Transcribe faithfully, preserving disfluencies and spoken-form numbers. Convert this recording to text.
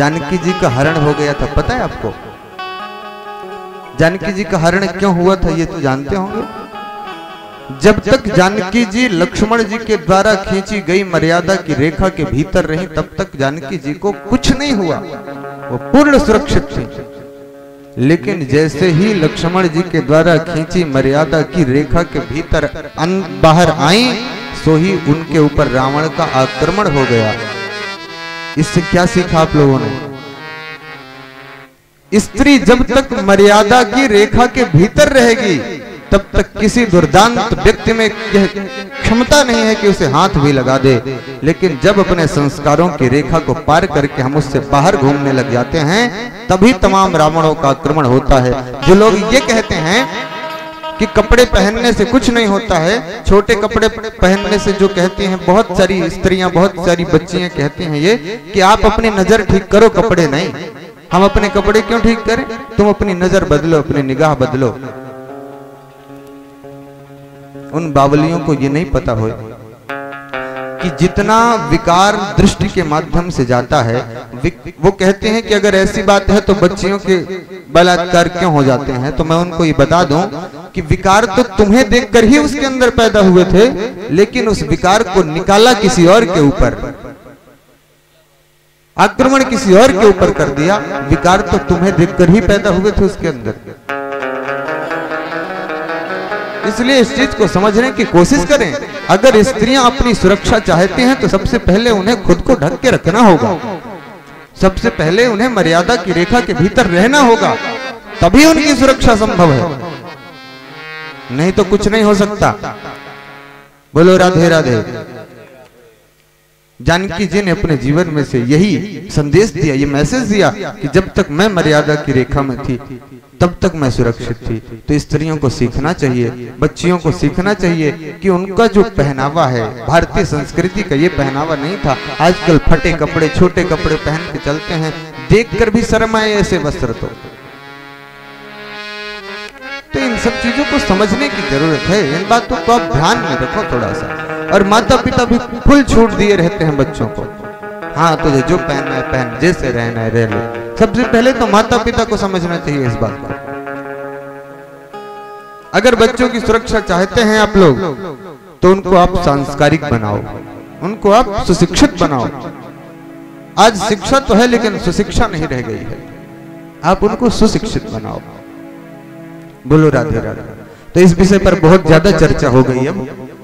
जानकी जी का हरण हो गया था, पता है आपको जानकी जी का हरण क्यों हुआ था? ये तो जानते होंगे। जब तक जानकी जी लक्ष्मण जी के द्वारा खींची गई मर्यादा की रेखा के भीतर रही तब तक जानकी जी को कुछ नहीं हुआ, वो पूर्ण सुरक्षित थी। लेकिन जैसे ही लक्ष्मण जी के द्वारा खींची मर्यादा की रेखा के भीतर बाहर आई, सो ही उनके ऊपर रावण का आक्रमण हो गया। इससे क्या सीखा आप लोगों ने? स्त्री जब तक मर्यादा की रेखा के भीतर रहेगी तब तक किसी दुर्दांत व्यक्ति में क्षमता नहीं है कि उसे हाथ भी लगा दे। लेकिन जब अपने संस्कारों की रेखा को पार करके हम उससे बाहर घूमने लग जाते हैं तभी तमाम रावणों का आक्रमण होता है। जो लोग ये कहते हैं कि कपड़े पहनने से कुछ नहीं होता है, छोटे कपड़े पहनने से, जो कहती हैं बहुत सारी स्त्रियां, बहुत सारी बच्चियां कहती हैं ये कि आप अपनी नजर ठीक करो, कपड़े नहीं। हम अपने कपड़े क्यों ठीक करें? तुम अपनी नजर बदलो, अपनी निगाह बदलो। उन बावलियों को ये नहीं पता हो कि जितना विकार दृष्टि के माध्यम से जाता है, वो कहते हैं कि अगर ऐसी बात है तो बच्चियों के बलात्कार क्यों हो जाते हैं। तो मैं उनको ये बता दूं कि विकार तो तुम्हें देखकर ही उसके अंदर पैदा हुए थे, लेकिन उस विकार को निकाला किसी और के ऊपर, आक्रमण किसी और के ऊपर कर दिया। विकार तो तुम्हें देखकर ही पैदा हुए थे उसके अंदर। इसलिए इस चीज को समझने की कोशिश करें। अगर स्त्रियां अपनी सुरक्षा चाहती हैं तो सबसे पहले उन्हें खुद को ढक के रखना होगा, सबसे पहले उन्हें मर्यादा की रेखा के भीतर रहना होगा, तभी उनकी सुरक्षा संभव है, नहीं तो कुछ नहीं हो सकता। बोलो राधे राधे। जानकी जी ने अपने जीवन में से यही संदेश दिया, ये मैसेज दिया कि जब तक मैं मर्यादा की रेखा में थी तब तक मैं सुरक्षित थी। तो स्त्रियों को सीखना चाहिए, बच्चियों को सीखना चाहिए कि उनका जो पहनावा है, भारतीय संस्कृति का ये पहनावा नहीं था। आजकल फटे कपड़े, छोटे कपड़े पहन के चलते हैं, देखकर भी शर्म आए ऐसे वस्त्र। तो तो इन सब चीजों को समझने की जरूरत है। इन बातों को आप ध्यान में रखो थोड़ा सा। और माता पिता भी फुल छूट दिए रहते हैं बच्चों को, हाँ तुझे जो पहनना है पहन, जैसे रहना है रह लो। सबसे पहले तो माता पिता को समझना चाहिए इस बात को। अगर बच्चों की सुरक्षा चाहते हैं आप लोग तो उनको आप सांस्कारिक बनाओ, उनको आप सुशिक्षित बनाओ। आज शिक्षा तो है लेकिन सुशिक्षा नहीं रह गई है, आप उनको सुशिक्षित बनाओ। बोलो राधे राधे। तो इस विषय पर बहुत ज्यादा चर्चा हो गई है।